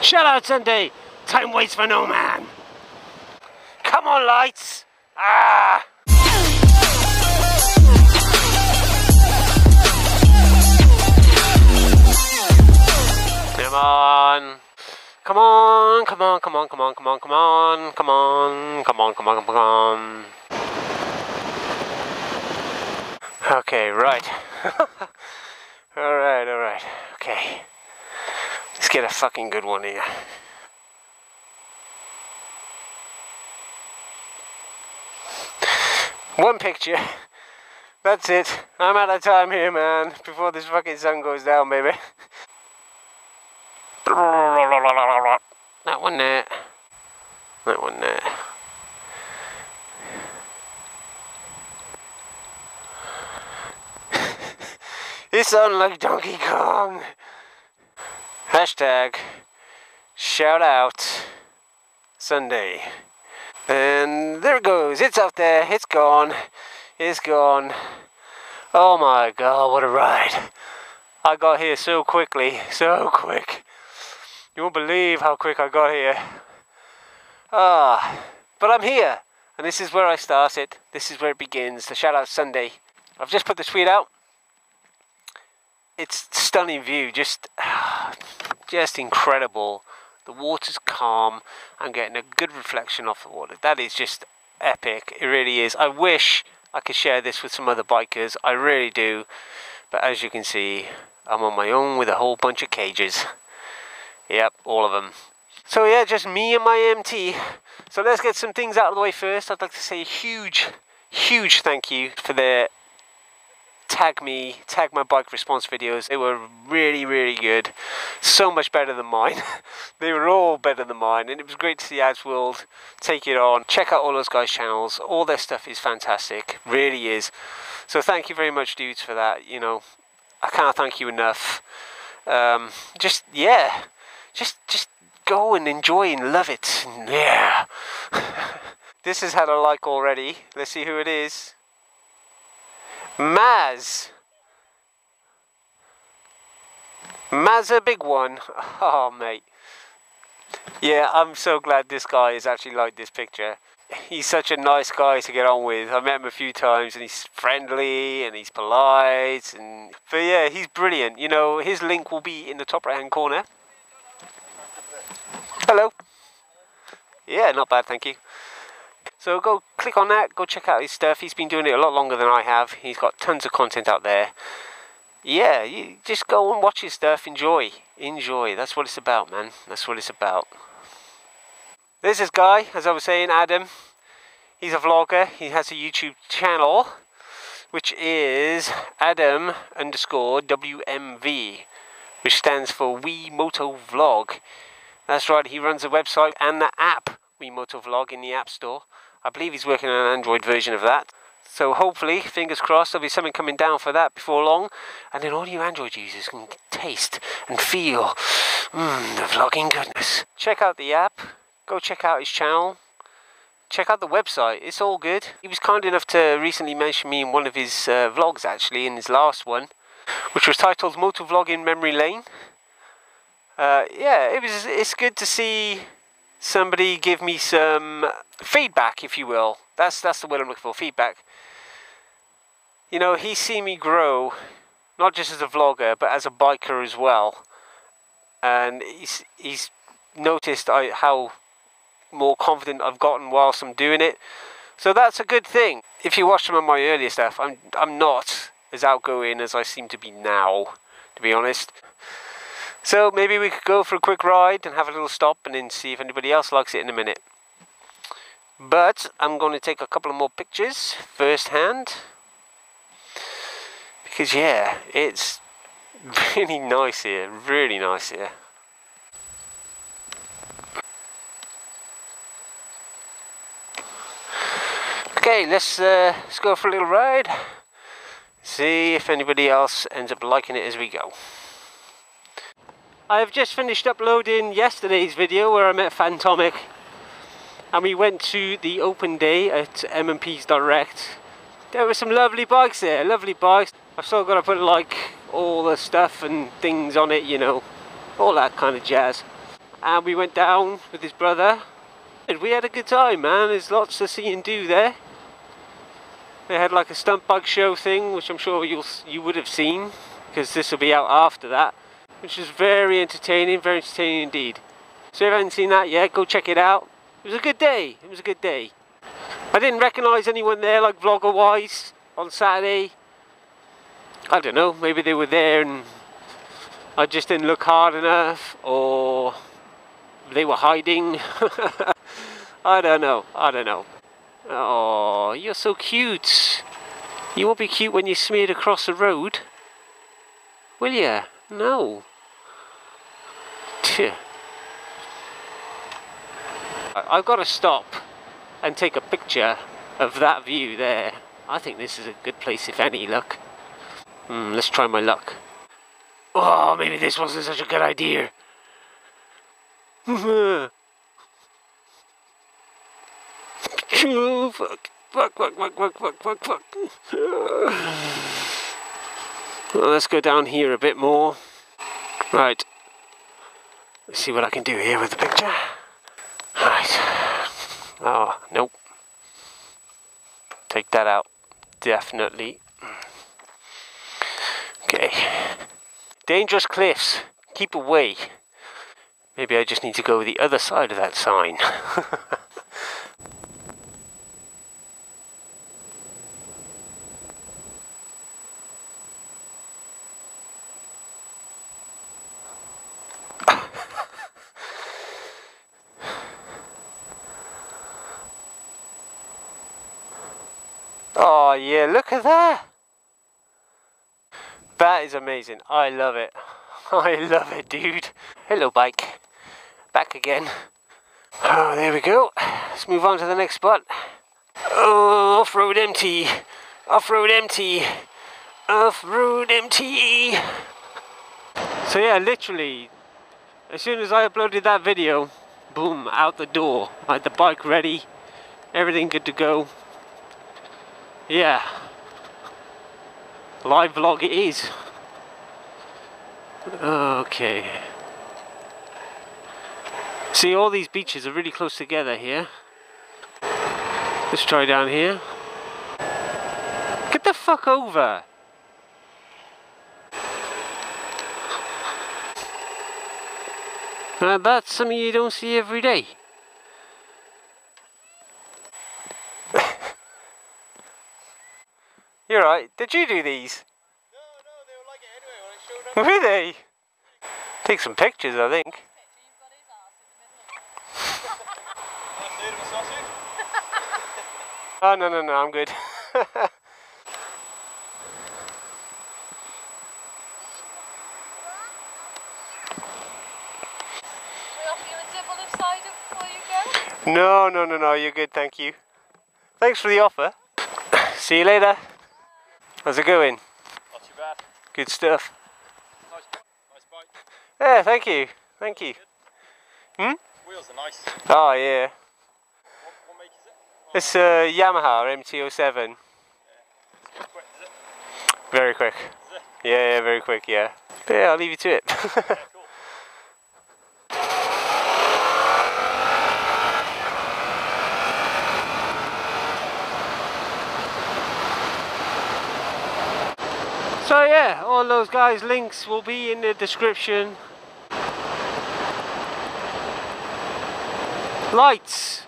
Shout out Sunday. Time waits for no man. Come on, lights. Ah. Come on. Come on, come on, come on, come on, come on, come on, come on, come on, come on, come on. Okay, right. Alright, alright. Okay. Let's get a fucking good one here. One picture. That's it. I'm out of time here, man. Before this fucking sun goes down, baby. That one there. That one there. You sound like Donkey Kong. Hashtag shout out Sunday. And there it goes. It's up there. It's gone. It's gone. Oh my god, what a ride. I got here so quickly. So quick. You won't believe how quick I got here. Ah, but I'm here. And this is where I started. This is where it begins. The shout out Sunday. I've just put the tweet out. It's stunning view, just incredible. The water's calm. I'm getting a good reflection off the water. That is just epic. It really is. I wish I could share this with some other bikers. I really do. But as you can see, I'm on my own with a whole bunch of cages. Yep, all of them. So yeah, just me and my MT. So let's get some things out of the way first. I'd like to say a huge, huge thank you for their tag my bike response videos. They were really, really good. So much better than mine. They were all better than mine, and it was great to see Adsworld take it on. Check out all those guys' channels. All their stuff is fantastic, really is. So thank you very much, dudes, for that. You know, I can't thank you enough. Just go and enjoy and love it. Yeah. This has had a like already. Let's see who it is. Maz a big one. Oh mate, yeah, I'm so glad this guy has actually liked this picture. He's such a nice guy to get on with. I met him a few times and he's friendly and he's polite, and but yeah, he's brilliant. You know, his link will be in the top right hand corner. Hello. Yeah, not bad, thank you. So go click on that, go check out his stuff. He's been doing it a lot longer than I have. He's got tons of content out there. Yeah, you just go and watch his stuff, enjoy. Enjoy, that's what it's about, man. That's what it's about. There's this guy, as I was saying, Adam. He's a vlogger, he has a YouTube channel, which is Adam underscore WMV, which stands for We Moto Vlog. That's right, he runs a website and the app, We Moto Vlog, in the App Store. I believe he's working on an Android version of that. So hopefully, fingers crossed, there'll be something coming down for that before long. And then all you Android users can taste and feel the vlogging goodness. Check out the app. Go check out his channel. Check out the website. It's all good. He was kind enough to recently mention me in one of his vlogs, actually, in his last one, which was titled Motovlogging Memory Lane. Yeah, it's good to see somebody give me some feedback, if you will. That's the word I'm looking for, feedback. You know, he's seen me grow, not just as a vlogger, but as a biker as well. And he's noticed how more confident I've gotten whilst I'm doing it. So that's a good thing. If you watch some of my earlier stuff, I'm not as outgoing as I seem to be now, to be honest. So maybe we could go for a quick ride and have a little stop and then see if anybody else likes it in a minute. But I'm going to take a couple of more pictures first hand. Because yeah, it's really nice here, really nice here. Okay, let's go for a little ride. See if anybody else ends up liking it as we go. I have just finished uploading yesterday's video where I met Phantomic, and we went to the open day at M&P's Direct. There were some lovely bikes there, lovely bikes. I've still got to put like all the stuff and things on it, you know, all that kind of jazz. and we went down with his brother and we had a good time, man. There's lots to see and do there. They had like a stunt bug show thing, which I'm sure you would have seen, because this will be out after that, which is very entertaining indeed. So if you haven't seen that yet, go check it out. It was a good day, it was a good day. I didn't recognise anyone there, like vlogger wise, on Saturday. I don't know, maybe they were there and I just didn't look hard enough, or they were hiding. I don't know, I don't know. Oh, you're so cute. You won't be cute when you're smeared across the road, will you? No. Tch. I've got to stop and take a picture of that view there. I think this is a good place, if any, look. Let's try my luck. Oh, maybe this wasn't such a good idea. Fuck. Well, let's go down here a bit more. Right. Let's see what I can do here with the picture. Right. Oh, nope. Take that out. Definitely. Okay. Dangerous cliffs. Keep away. Maybe I just need to go the other side of that sign. Oh yeah, look at that! That is amazing, I love it. I love it, dude. Hello bike, back again. Oh, there we go. Let's move on to the next spot. Oh, off-road MT, off-road MT, off-road MT. So yeah, literally, as soon as I uploaded that video, boom, out the door. I had the bike ready, everything good to go. Yeah, live vlog it is. Okay. See, all these beaches are really close together here. Let's try down here. Get the fuck over. Now that's something you don't see every day. You're right. Did you do these? No, they were like it anyway when I showed up. Were they? Take some pictures, I think. Oh, no, I'm good. No, you're good, thank you. Thanks for the offer. See you later. How's it going? Not too bad. Good stuff. Nice bike. Yeah, thank you. Thank you. Hmm? Wheels are nice. Oh yeah. What make is it? Oh. It's a Yamaha MT-07. Yeah. It's quick, is it? Very quick. Is it? Yeah, very quick, yeah. But yeah, I'll leave you to it. Yeah, cool. So yeah, all those guys' links will be in the description. Lights!